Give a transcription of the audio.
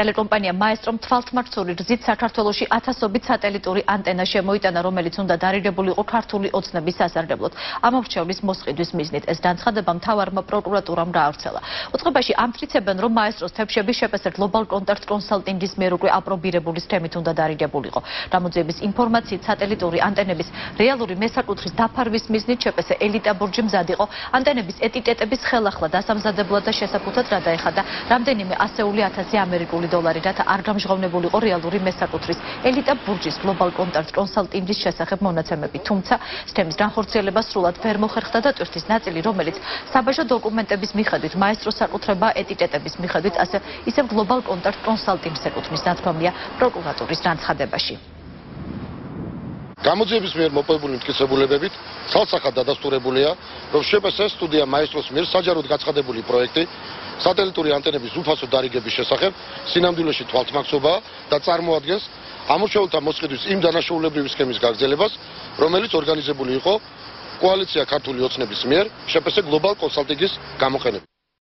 Telekompania Maestro თვალთმართული რძით საქართველოში ათასობით სატელიტური ანტენა შემოიტანა, რომელიც უნდა დარიგებული იყო ქართული ოცნების სასარგებლოდ. Ამორჩევლის მოსყიდვის მიზნით ეს განცხადება მთავარმა პროკურატურამ გაავრცელა. Უწყებაში ამტკიცებენ, რომ მაესტროს თეფშები შეფასეთ გლობალ კონტაქტ კონსალტინგის მიერ უკვე აპრობირებული სქემით უნდა დარიგებულიყო. გამოძიების ინფორმაციით სატელიტური ანტენების რეალური მესაკუთრის დაფარვის მიზნით შეფასე ელიტა ბურჯი მზად იყო ანტენების ეტიკეტების ხელახლა დასამზადებლად და შესაძლებლად გადაეხადა რამდენიმე ასეული ათასი ამერიკული $1 რათა არ გამჟღავნებულიყო რეალური მესაკუთრის ელიტა ბურჯის გლობალ კონტაქტ კონსალტინგის შესახებ მონაცემები, თუმცა სქემის განხორციელება სრულად ვერ მოხერხდა და ტვირთის ნაწილი, რომელიც საბაჟო დოკუმენტების მიხედვით მაესტროს საკუთრება ეტიკეტების მიხედვით, ასე ისევ გლობალ კონტაქტ კონსალტინგს ეკუთვნის, ნათქვამია პროკურატურის განცხადებაში. გამოძიების მიერ მოპოვებული მტკიცებულებებით ცალსახად დადასტურებულია, რომ შეფასეს სტუდია მაესტროს მიერ საჯაროდ გაცხადებული პროექტი სატელიტური ანტენების უფასო დარიგების შესახებ სინამდვილეში თვალთმაქსობა და წარმოადგენს ამორჩეულთა მოსყიდვის იმ დანაშაულებრივი სქემის გაგრძელებას, რომელიც ორგანიზებული იყო კოალიცია ქართული ოცნების მიერ შეფასე გლობალ კონსალტინგის გამოყენებით.